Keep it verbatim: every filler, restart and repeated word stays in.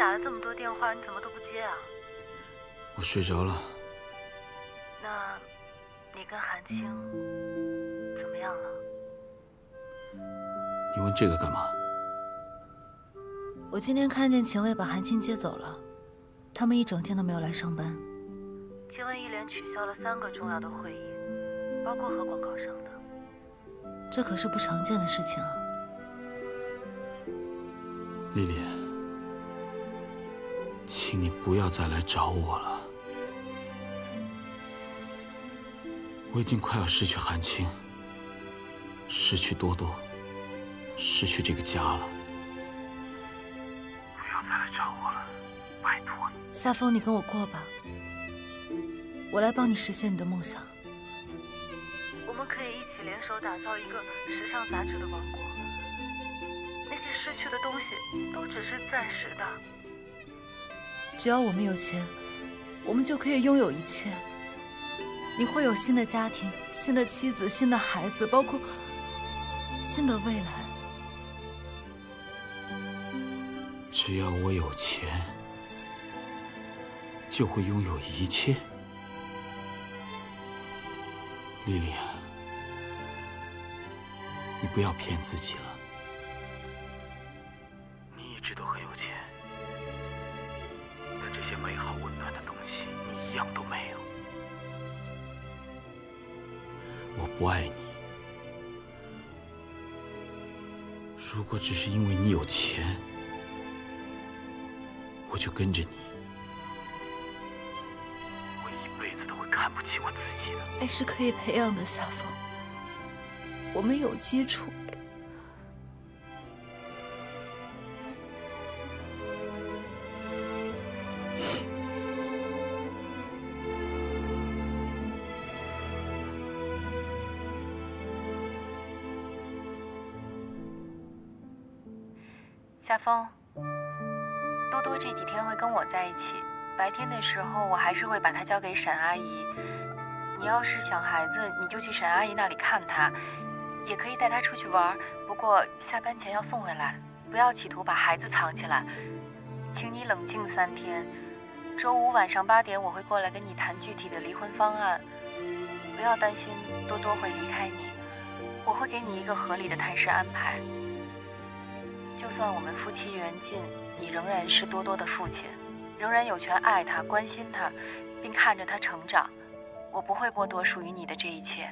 打了这么多电话，你怎么都不接啊？我睡着了。那，你跟韩青怎么样了？你问这个干嘛？我今天看见秦卫把韩青接走了，他们一整天都没有来上班。秦卫一连取消了三个重要的会议，包括和广告商的。这可是不常见的事情啊。丽丽。 请你不要再来找我了，我已经快要失去韩青，失去多多，失去这个家了。不要再来找我了，拜托你。夏风，你跟我过吧，我来帮你实现你的梦想。我们可以一起联手打造一个时尚杂志的王国。那些失去的东西都只是暂时的。 只要我们有钱，我们就可以拥有一切。你会有新的家庭、新的妻子、新的孩子，包括新的未来。只要我有钱，就会拥有一切。丽丽，你不要骗自己了。你一直都很有钱。 这些美好温暖的东西，你一样都没有。我不爱你。如果只是因为你有钱，我就跟着你。我一辈子都会看不起我自己的。爱是可以培养的，夏风。我们有基础。 夏风，多多这几天会跟我在一起，白天的时候我还是会把她交给沈阿姨。你要是想孩子，你就去沈阿姨那里看她，也可以带她出去玩，不过下班前要送回来，不要企图把孩子藏起来。请你冷静三天，周五晚上八点我会过来跟你谈具体的离婚方案。不要担心多多会离开你，我会给你一个合理的探视安排。 就算我们夫妻缘尽，你仍然是多多的父亲，仍然有权爱他、关心他，并看着他成长。我不会剥夺属于你的这一切。